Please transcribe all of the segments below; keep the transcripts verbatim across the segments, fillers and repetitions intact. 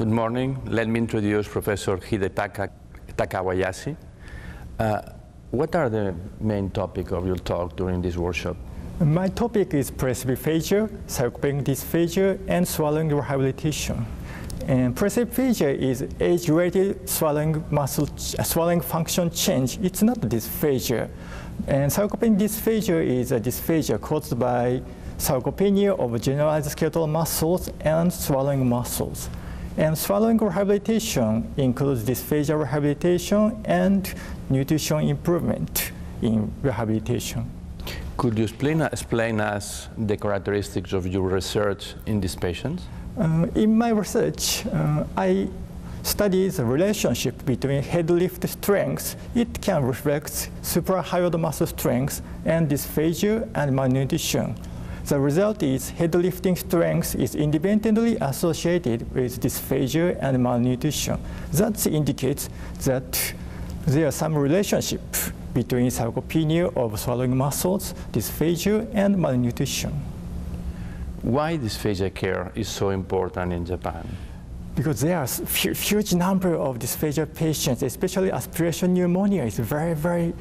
Good morning. Let me introduce Professor Hidetaka Wakabayashi. Uh, what are the main topic of your talk during this workshop? My topic is presbyphagia, sarcopenic dysphagia, and swallowing rehabilitation. And presbyphagia is age-related swallowing muscle swallowing function change. It's not dysphagia. And sarcopenic dysphagia is a dysphagia caused by sarcopenia of generalized skeletal muscles and swallowing muscles. And swallowing rehabilitation includes dysphagia rehabilitation and nutrition improvement in rehabilitation. Could you explain, explain us the characteristics of your research in these patients? Uh, in my research, uh, I study the relationship between head lift strength. It can reflect superhyoid muscle strength and dysphagia and malnutrition. The result is head lifting strength is independently associated with dysphagia and malnutrition. That indicates that there is some relationship between sarcopenia of swallowing muscles, dysphagia, and malnutrition. Why dysphagia care is so important in Japan? Because there are a huge number of dysphagia patients, especially aspiration pneumonia is a very, very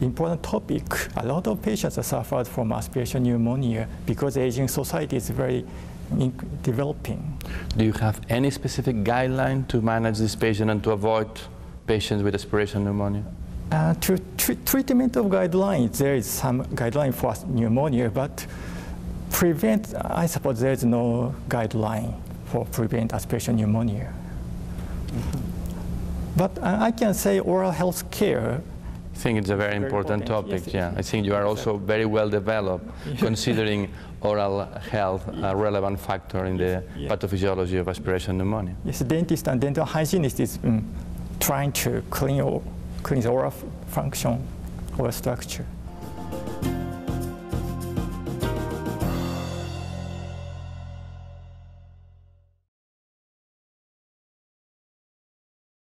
important topic. A lot of patients are suffered from aspiration pneumonia because aging society is very developing. Do you have any specific guideline to manage this patient and to avoid patients with aspiration pneumonia? Uh, to tr treatment of guidelines, there is some guideline for pneumonia, but prevent, I suppose there is no guideline for prevent aspiration pneumonia. Mm-hmm. But uh, I can say oral health care. I think it's a very, very important, important topic, yes, yeah. Yes. I think you are also very well developed, considering oral health a relevant factor in the yes. pathophysiology of aspiration pneumonia. Yes, dentist and dental hygienist is um, trying to clean, or, clean the oral function or structure.